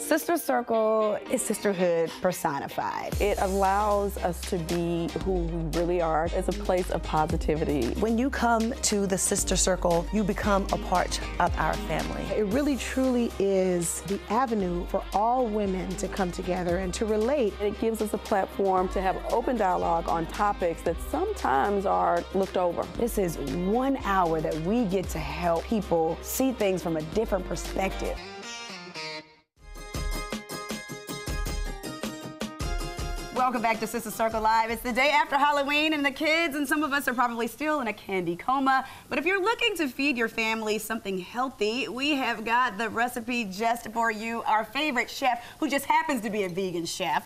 Sister Circle is sisterhood personified. It allows us to be who we really are. It's a place of positivity. When you come to the Sister Circle, you become a part of our family. It really truly is the avenue for all women to come together and to relate. It gives us a platform to have open dialogue on topics that sometimes are looked over. This is 1 hour that we get to help people see things from a different perspective. Welcome back to Sister Circle Live. It's the day after Halloween and the kids and some of us are probably still in a candy coma. But if you're looking to feed your family something healthy, we have got the recipe just for you. Our favorite chef, who just happens to be a vegan chef,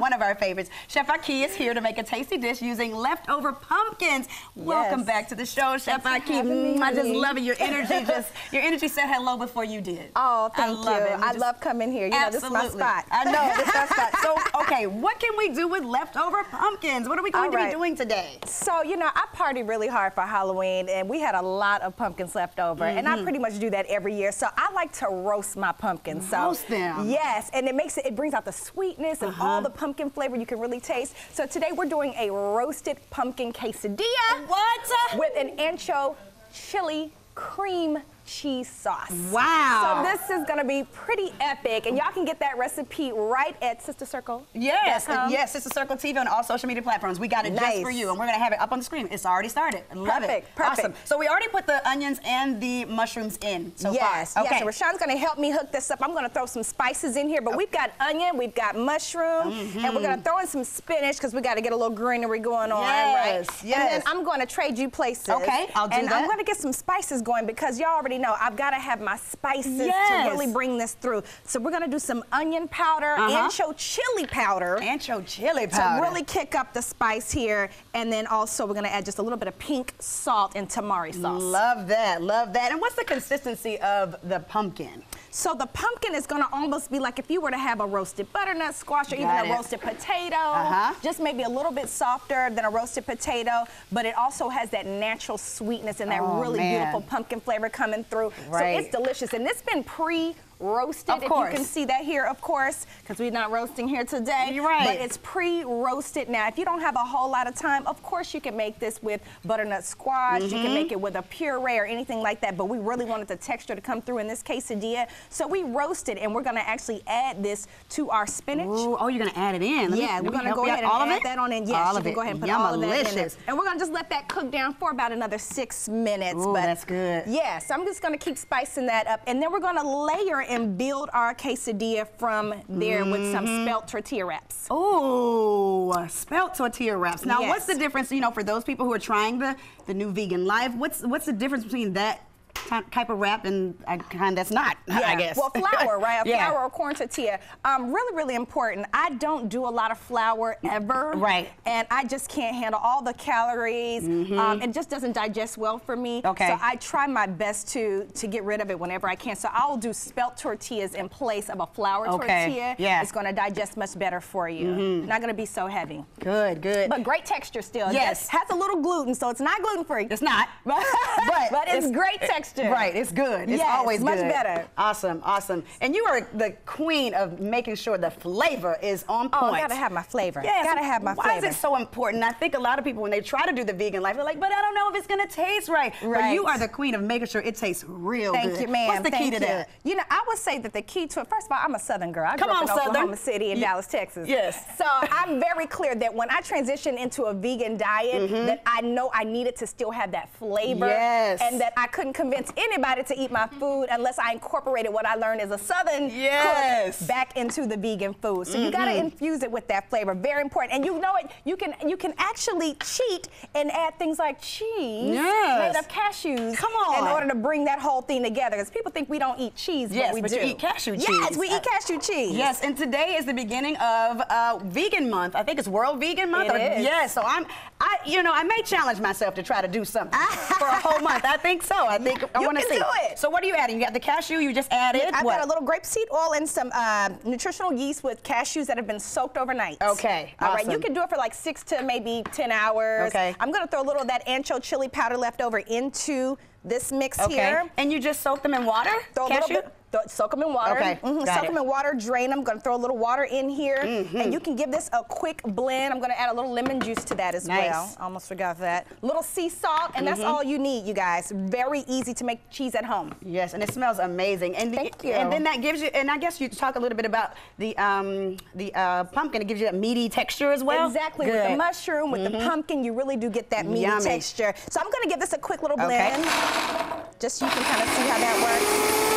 one of our favorites, Chef Ahki is here to make a tasty dish using leftover pumpkins. Welcome back to the show, Chef Ahki. I just love it. Your energy, just your energy said hello before you did. Oh, thank you. I love coming here. You know, this is my spot. I know, this is my spot. So, okay, what can we do with leftover pumpkins? What are we going to be doing today? So, you know, I party really hard for Halloween, and we had a lot of pumpkins left over, and I pretty much do that every year. So I like to roast my pumpkins. Roast them? Yes, and it makes it, it brings out the sweetness and all the pumpkin flavor you can really taste. So today we're doing a roasted pumpkin quesadilla. What? With an ancho chili cream cheese sauce. Wow. So this is going to be pretty epic, and y'all can get that recipe right at Sister Circle. Yes, yes, Sister Circle TV on all social media platforms. We got it just for you, and we're going to have it up on the screen. It's already started. Love it. Perfect. Awesome. So we already put the onions and the mushrooms in so far. Okay. Yes, so Rashawn's going to help me hook this up. I'm going to throw some spices in here, but we've got onion, we've got mushroom, and we're going to throw in some spinach because we got to get a little greenery going on, right? Yes. And then I'm going to trade you places. Okay, I'll do that. And I'm going to get some spices going because y'all already know I've got to have my spices to really bring this through. So we're going to do some onion powder, ancho chili powder. Ancho chili powder. To really kick up the spice here. And then also we're going to add just a little bit of pink salt and tamari sauce. Love that. Love that. And what's the consistency of the pumpkin? So the pumpkin is going to almost be like if you were to have a roasted butternut squash or even a roasted potato. Just maybe a little bit softer than a roasted potato, but it also has that natural sweetness and that beautiful pumpkin flavor coming through. So it's delicious. And it's been pre-roasted. If you can see that here, of course, because we're not roasting here today. You're right. But it's pre-roasted now. If you don't have a whole lot of time, of course you can make this with butternut squash. You can make it with a puree or anything like that. But we really wanted the texture to come through in this quesadilla. So we roasted, and we're going to actually add this to our spinach. Ooh, oh, you're going to add it in. Yeah, we're going to go ahead and add that on in. Yes, you can go ahead and put all of that in there. And we're going to just let that cook down for about another 6 minutes. Ooh, that's good. Yeah, so I'm just going to keep spicing that up. And then we're going to layer and build our quesadilla from there with some spelt tortilla wraps. Oh, spelt tortilla wraps. Now, what's the difference, you know, for those people who are trying the new vegan life, what's the difference between that type of wrap and kind that's not, I guess. Well, flour, right? Flour or corn tortilla. Really, really important. I don't do a lot of flour ever. Right. And I just can't handle all the calories. It just doesn't digest well for me. Okay. So I try my best to get rid of it whenever I can. So I'll do spelt tortillas in place of a flour tortilla. Yeah. It's going to digest much better for you. Not going to be so heavy. Good, good. But great texture still. Yes. It has a little gluten, so it's not gluten-free. It's not. But it's great texture. Right, it's good. It's always much better. Awesome, awesome. And you are the queen of making sure the flavor is on point. Oh, I gotta have my flavor. Yes, gotta have my flavor. Why is it so important? I think a lot of people, when they try to do the vegan life, they're like, but I don't know if it's gonna taste right. But you are the queen of making sure it tastes real good. Thank you, ma'am. What's the key to that? You know, I would say that the key to it, first of all, I'm a Southern girl. I grew up in Oklahoma City and Dallas, Texas. Yes. So I'm very clear that when I transition into a vegan diet, that I know I needed to still have that flavor. Yes. And that I couldn't convince anybody to eat my food unless I incorporated what I learned as a Southern cook back into the vegan food. So you gotta infuse it with that flavor. Very important. And you know it. You can actually cheat and add things like cheese made of cashews. Come on. In order to bring that whole thing together, because people think we don't eat cheese, but we do. You eat cashew cheese. Yes, we eat cashew cheese. Yes. And today is the beginning of Vegan Month. I think it's World Vegan Month. Yes. So I you know, I may challenge myself to try to do something for a whole month. I think so. I think. I want to see. So what are you adding? You got the cashew. You just added. I've got a little grapeseed oil and some nutritional yeast with cashews that have been soaked overnight. Okay. All right. You can do it for like 6 to maybe 10 hours. Okay. I'm gonna throw a little of that ancho chili powder left over into this mix here. And you just soak them in water. Throw a little bit. Soak them in water. Okay, soak them in water, drain them. I'm gonna throw a little water in here. And you can give this a quick blend. I'm gonna add a little lemon juice to that as well. Almost forgot that. Little sea salt, and that's all you need, you guys. Very easy to make cheese at home. Yes, and it smells amazing. And and then that gives you, and I guess you talk a little bit about the pumpkin. It gives you that meaty texture as well. Exactly, with the mushroom, with the pumpkin, you really do get that meaty texture. So I'm gonna give this a quick little blend. Just so you can kind of see how that works.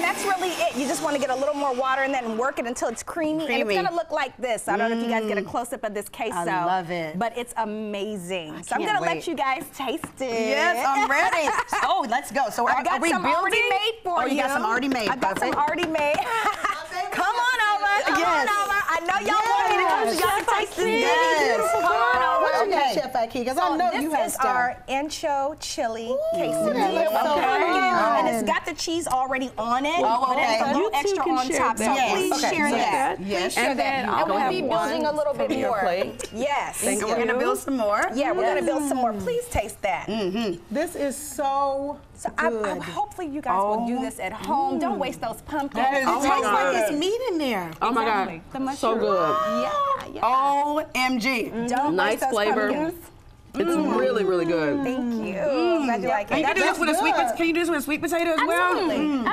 That's really it. You just want to get a little more water in that and work it until it's creamy. And it's gonna look like this. I don't know if you guys get a close-up of this queso. I love it. But it's amazing. I can't wait. Let you guys taste it. Yes, I'm ready. Oh, let's go. So I've got some already made for you. Oh, you got some already made. I've got some already made. Come on over. Yes. Come on over. I know y'all want me to come. Y'all taste it. Yes. Come on over. Okay, Chef Ahki, because I know you have stuff. This is our ancho chili quesadilla. And it's got the cheese already on it. But you extra on top, so please share that. Yes, share that. And we'll be building a little bit more. Yes. We're going to build some more. Yeah, we're going to build some more. Please taste that. This is so good. So hopefully you guys will do this at home. Don't waste those pumpkins. It tastes like it's meat in there. Oh my God, so good. Yeah. OMG. Don't waste those pumpkins. It's really, really good. Thank you. Glad you like it. Can you do this with a sweet potato? Can you do this with a sweet potato as well? Absolutely.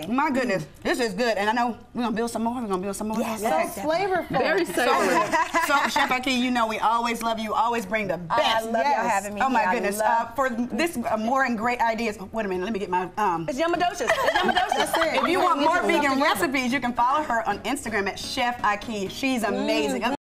Absolutely. My goodness, this is good. And I know we're gonna build some more. We're gonna build some more. Yes. So flavorful. Very savory. So Chef Ahki, you know we always love you. Always bring the best. I love y'all having me. Oh my goodness. For this more and great ideas. Wait a minute. Let me get my. It's Yamadosha. It's Yamadosha. If you want more vegan recipes, you can follow her on Instagram at Chef Ahki. She's amazing.